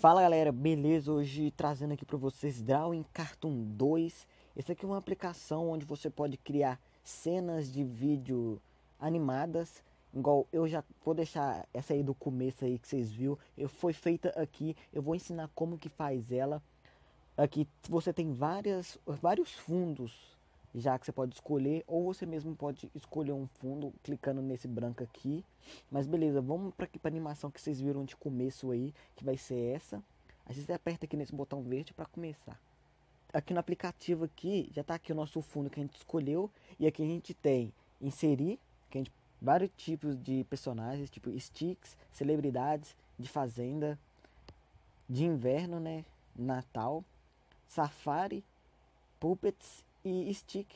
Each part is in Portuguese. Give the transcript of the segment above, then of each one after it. Fala galera, beleza? Hoje trazendo aqui para vocês Drawing Cartoon 2. Essa aqui é uma aplicação onde você pode criar cenas de vídeo animadas. Igual eu já vou deixar essa aí do começo aí que vocês viram. Foi feita aqui, eu vou ensinar como que faz ela. Aqui você tem vários fundos já que você pode escolher. Ou você mesmo pode escolher um fundo clicando nesse branco aqui. Mas beleza, vamos para aqui para a animação que vocês viram de começo aí, que vai ser essa. Aí você aperta aqui nesse botão verde para começar. Aqui no aplicativo aqui, já está aqui o nosso fundo que a gente escolheu. E aqui a gente tem inserir, que a gente, vários tipos de personagens, tipo sticks, celebridades, de fazenda, de inverno, né, Natal, safari, puppets e stick,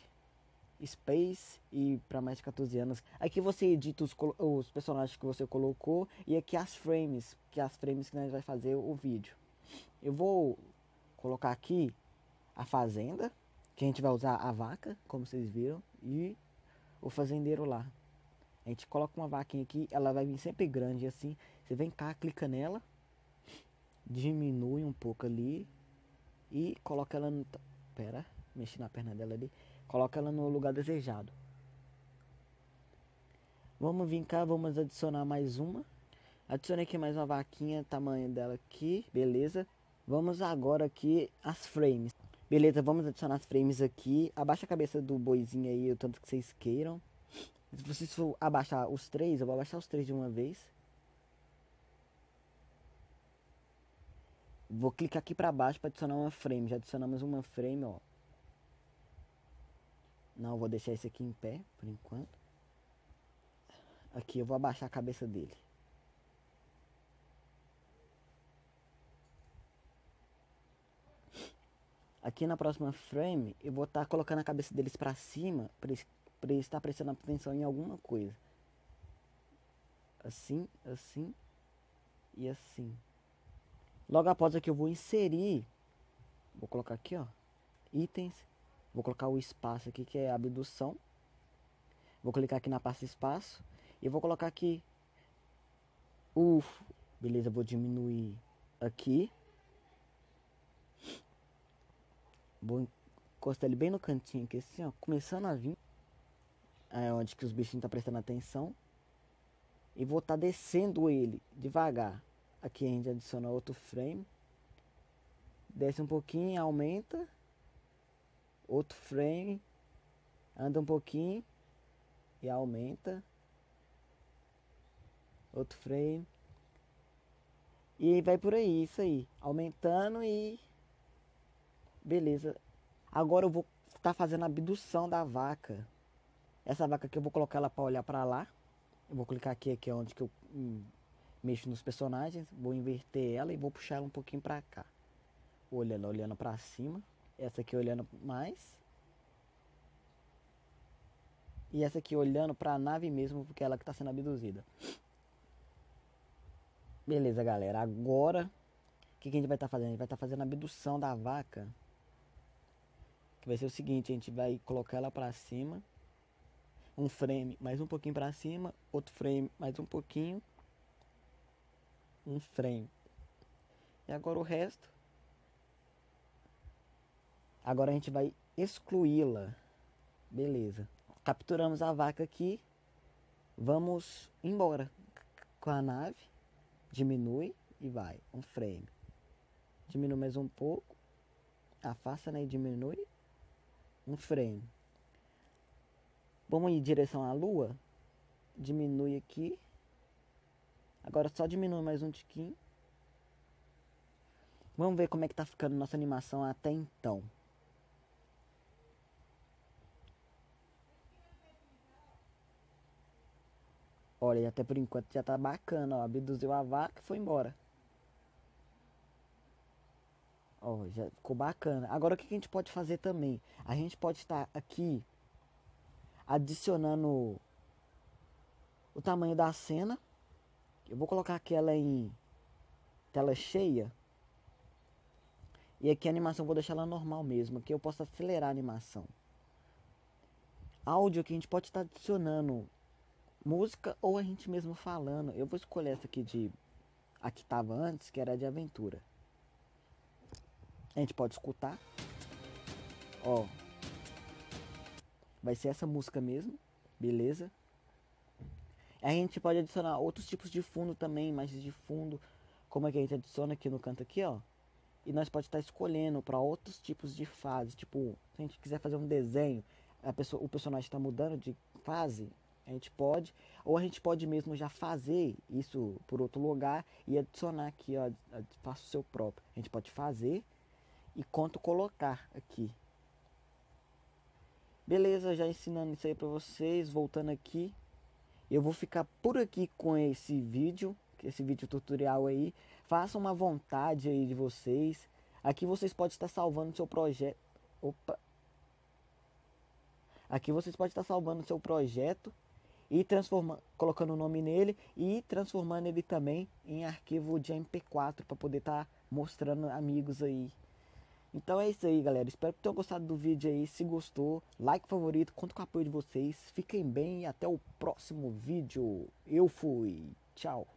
space e para mais de 14 anos. Aqui você edita os personagens que você colocou e aqui as frames, que é as frames que nós vai fazer o vídeo. Eu vou colocar aqui a fazenda, que a gente vai usar a vaca, como vocês viram, e o fazendeiro lá. A gente coloca uma vaquinha aqui, ela vai vir sempre grande assim. Você vem cá, clica nela, diminui um pouco ali e coloca ela no... Pera, mexi na perna dela ali. Coloca ela no lugar desejado. Vamos vir cá, vamos adicionar mais uma. Adicionei aqui mais uma vaquinha, tamanho dela aqui, beleza. Vamos agora aqui as frames. Beleza, vamos adicionar as frames aqui. Abaixa a cabeça do boizinho aí, o tanto que vocês queiram. Se vocês for abaixar os três, eu vou abaixar os três de uma vez. Vou clicar aqui para baixo para adicionar uma frame. Já adicionamos uma frame, ó. Não, vou deixar esse aqui em pé, por enquanto. Aqui eu vou abaixar a cabeça dele. Aqui na próxima frame, eu vou estar colocando a cabeça deles para cima, para ele estar prestando atenção em alguma coisa. Assim, assim e assim. Logo após aqui eu vou inserir, vou colocar aqui, ó, itens. Vou colocar o espaço aqui, que é abdução. Vou clicar aqui na pasta espaço. E vou colocar aqui. Beleza, vou diminuir aqui. Vou encostar ele bem no cantinho aqui, assim, ó. Começando a vir. É onde que os bichinhos estão prestando atenção. E vou estar descendo ele devagar. Aqui a gente adiciona outro frame. Desce um pouquinho, aumenta. Outro frame, anda um pouquinho e aumenta, outro frame, e vai por aí, isso aí, aumentando e beleza. Agora eu vou estar fazendo a abdução da vaca. Essa vaca aqui eu vou colocar ela para olhar para lá. Eu vou clicar aqui, aqui é onde que eu mexo nos personagens, vou inverter ela e vou puxar ela um pouquinho para cá. Olhando para cima. Essa aqui olhando mais. E essa aqui olhando para a nave mesmo, porque é ela que está sendo abduzida. Beleza, galera. Agora, o que a gente vai estar fazendo? A gente vai estar fazendo a abdução da vaca. Que vai ser o seguinte, a gente vai colocar ela para cima. Um frame mais um pouquinho para cima. Outro frame mais um pouquinho. Um frame. E agora o resto... Agora a gente vai excluí-la. Beleza. Capturamos a vaca aqui. Vamos embora com a nave. Diminui e vai. Um frame. Diminui mais um pouco. Afasta, né? E diminui. Um frame. Vamos em direção à lua. Diminui aqui. Agora só diminui mais um tiquinho. Vamos ver como é que tá ficando nossa animação até então. Olha, até por enquanto já tá bacana, ó. Abduziu a vaca e foi embora. Ó, já ficou bacana. Agora o que a gente pode fazer também? A gente pode estar aqui adicionando o tamanho da cena. Eu vou colocar aqui ela em tela cheia. E aqui a animação eu vou deixar ela normal mesmo. Aqui eu posso acelerar a animação. Áudio que a gente pode estar adicionando... Música ou a gente mesmo falando. Eu vou escolher essa aqui de... A que estava antes, que era de aventura. A gente pode escutar. Ó. Vai ser essa música mesmo. Beleza? A gente pode adicionar outros tipos de fundo também, imagens de fundo. Como é que a gente adiciona aqui no canto aqui, ó. E nós pode estar escolhendo para outros tipos de fase. Tipo, se a gente quiser fazer um desenho, o personagem está mudando de fase, a gente pode. Ou a gente pode mesmo já fazer isso por outro lugar e adicionar aqui, ó. Faça o seu próprio. A gente pode fazer e quanto colocar aqui. Beleza, já ensinando isso aí para vocês. Voltando aqui. Eu vou ficar por aqui com esse vídeo tutorial aí. Façam uma vontade aí de vocês. Aqui vocês podem estar salvando seu projeto. Opa! Aqui vocês podem estar salvando seu projeto e transformando, colocando o nome nele e transformando ele também em arquivo de MP4 para poder estar mostrando amigos aí. Então é isso aí, galera. Espero que tenham gostado do vídeo aí. Se gostou, like, favorito, conto com o apoio de vocês. Fiquem bem e até o próximo vídeo. Eu fui. Tchau.